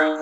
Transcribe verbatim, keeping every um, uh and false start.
What?